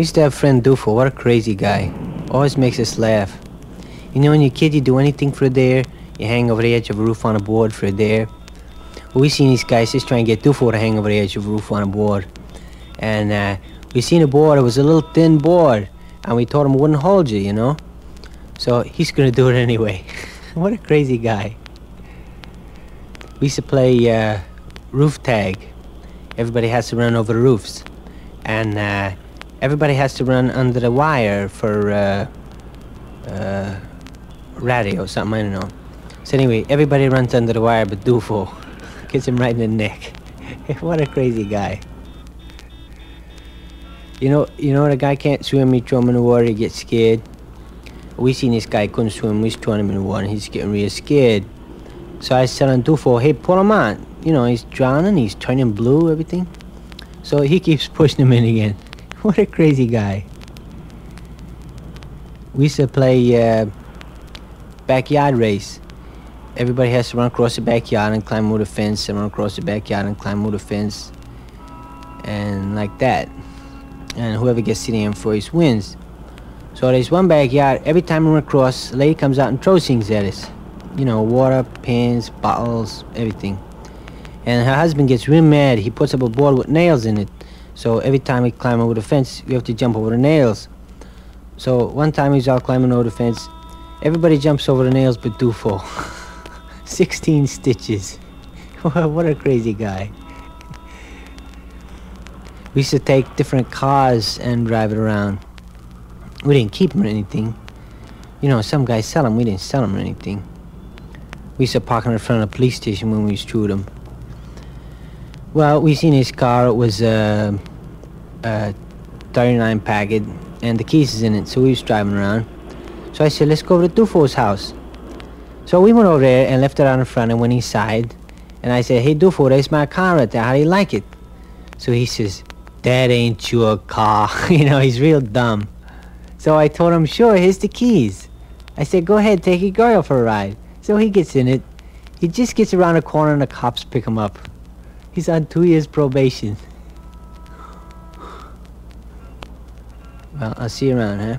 Used to have friend Dufo, what a crazy guy. Always makes us laugh. You know, when you're a kid, you do anything for a dare. You hang over the edge of a roof on a board for a dare. We seen these guys just trying to get Dufo to hang over the edge of a roof on a board. And we seen a board, it was a little thin board. And we told him it wouldn't hold you, you know. So he's gonna do it anyway. What a crazy guy. We used to play roof tag. Everybody has to run over roofs. And everybody has to run under the wire for radio or something, I don't know. So anyway, everybody runs under the wire but Dufo. Gets him right in the neck. What a crazy guy. You know the guy can't swim, you throw him in the water, he gets scared. We seen this guy couldn't swim, we was throwing him in the water, and he's getting real scared. So I said on Dufo, hey, pull him out. You know, he's drowning, he's turning blue, everything. So he keeps pushing him in again. What a crazy guy. We used to play backyard race. Everybody has to run across the backyard and climb over the fence, and run across the backyard and climb over the fence. And like that. And whoever gets to the end first wins. So there's one backyard, every time we run across, a lady comes out and throws things at us. You know, water, pins, bottles, everything. And her husband gets real mad. He puts up a board with nails in it. So every time we climb over the fence, we have to jump over the nails. So one time he's out climbing over the fence. Everybody jumps over the nails but Dufo. 16 stitches. What a crazy guy. We used to take different cars and drive it around. We didn't keep them or anything. You know, some guys sell them. We didn't sell them or anything. We used to park in front of the police station when we was through them. Well, we seen his car. It was a 39 packet, and the keys is in it. So we was driving around. So I said, let's go over to Dufo's house. So we went over there and left it out in front and went inside. And I said, hey, Dufo, there's my car right there. How do you like it? So he says, that ain't your car. You know, he's real dumb. So I told him, sure, here's the keys. I said, go ahead, take your girl for a ride. So he gets in it. He just gets around a corner and the cops pick him up. He's on 2 years probation. Well, I'll see you around, huh?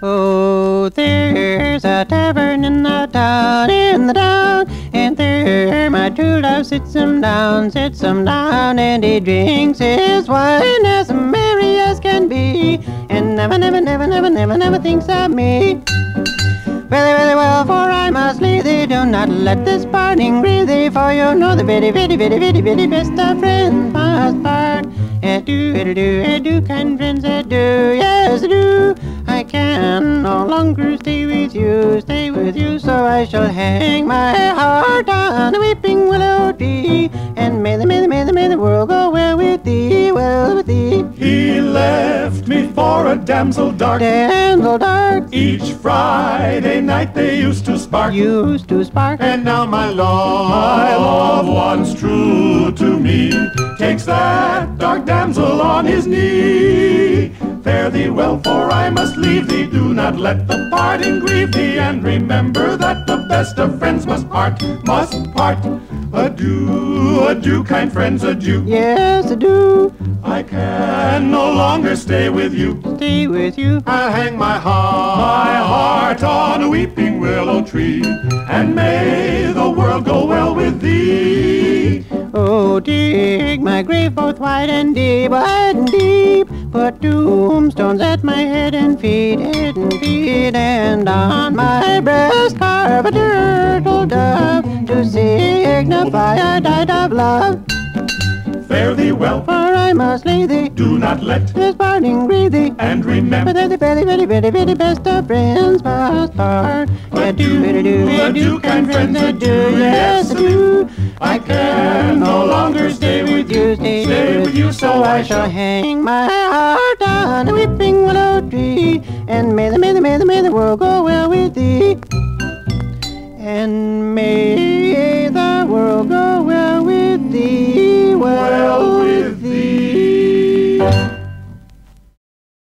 Oh, there's a tavern in the town, in the town. And there my true love sits him down, and he drinks his wine as merry as can be, and never, never, never, never, never, never thinks of me. Very, very well, for I must leave thee, do not let this parting grieve thee, for you know the very, very, very, very, very best of friends must part. I do, kind friends, I do, yes I do. I can no longer stay with you, so I shall hang my heart on a weeping willow tree, and may the world go well with thee. He left me for a damsel dark. Each Friday night they used to spark, and now my love, once true to me, takes that dark damsel on his knee. Fare thee well, for I must leave thee. Do not let the parting grieve thee, and remember that the best of friends must part. Adieu, kind friends, adieu. Yes, adieu. I can no longer stay with you. I'll hang my heart on a weeping willow tree, and may the world go well with thee. Oh, dig my grave both wide and deep. Put tombstones at my head and feet, and on my breast carve a turtle dove to signify I died of love. Fare thee well, for I must leave thee. Do not let this parting grieve thee, and remember that the very, very, very, very best of friends must part. Adieu, kind friends, adieu, yes, adieu. I can no longer stay with you, so I shall hang my heart on a weeping willow tree, and may the world go well with thee. And